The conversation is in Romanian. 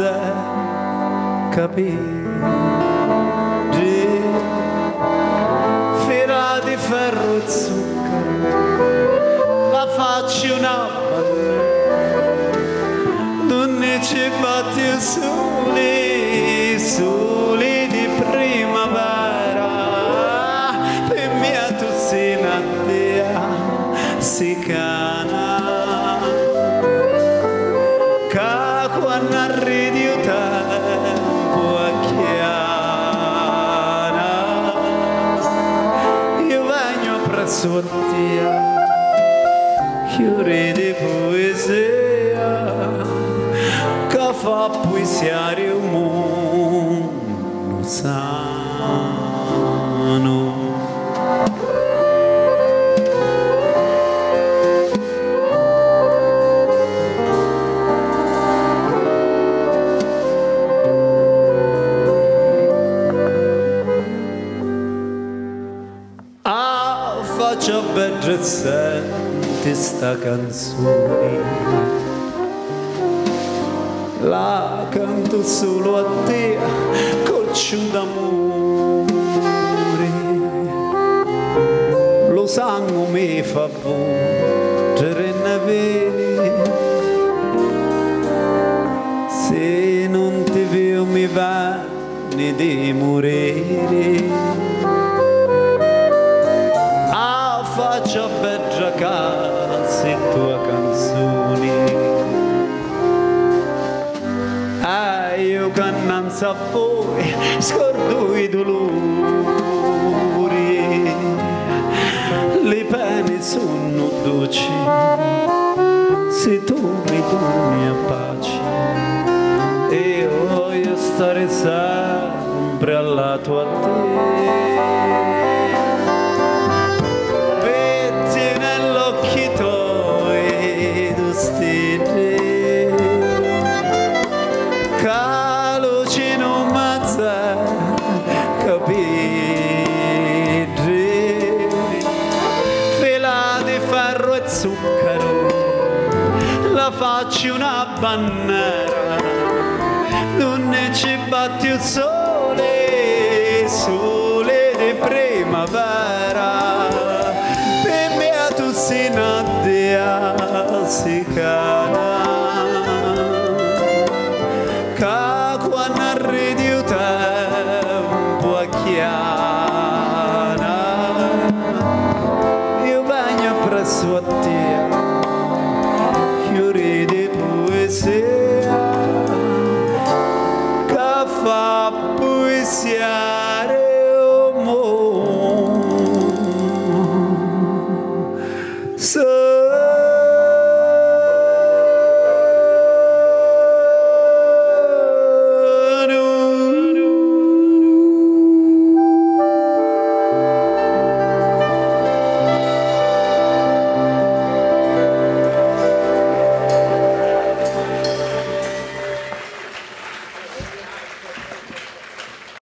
să căpi din fira de ferruțu la faci un apăr dunne ce bate suli, suli di primavera pe mia tu sinatea si cana Narri di un tempo a chiara Io vengo presso te Chiuri di poesia Che fa poesiare il mondo sano Faccio ben recente sta canzone La canto solo a te col ciudamore Lo sangue mi fa volgere ne vedi Se non ti vedo mi vanno di morire Faccia per giocare tua canzone io che non sapoi scordo i dolori Le pene sono dolci Se tu mi doni a pace Io voglio stare sempre alla tua te La facci una bandiera Dunne ci batti il sole Sole di primavera Per me a tu si nadia Si cana Ca quando arrivi il tempo a chiara Io vengo presso a te